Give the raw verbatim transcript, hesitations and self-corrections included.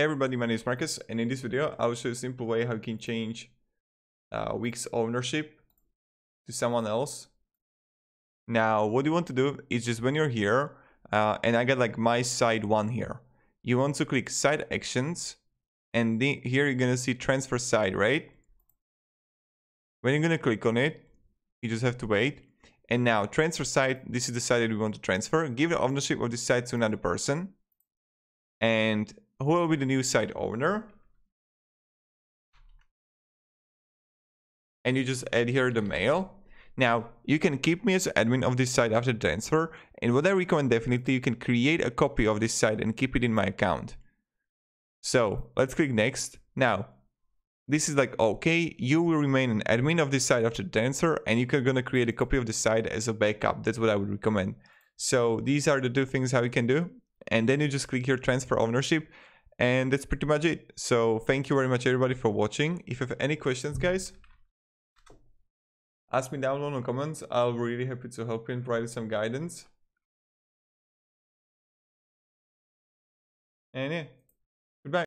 Hey everybody, my name is Marcus, and in this video I will show you a simple way how you can change uh, Wix ownership to someone else. Now what you want to do is just when you're here uh, and I got like my site one here, you want to click site actions, and the, here you're gonna see transfer site, right? When you're gonna click on it, you just have to wait, and now transfer site, this is the site that we want to transfer. Give the ownership of this site to another person, and who will be the new site owner? And you just add here the mail. Now, you can keep me as admin of this site after transfer. And what I recommend definitely, you can create a copy of this site and keep it in my account. So let's click next. Now, this is like, okay, you will remain an admin of this site after transfer, and you're gonna create a copy of the site as a backup. That's what I would recommend. So these are the two things how you can do. And then you just click here transfer ownership. And that's pretty much it. So thank you very much everybody for watching. If you have any questions, guys, ask me down in the comments. I'll be really happy to help you and provide you some guidance. And yeah.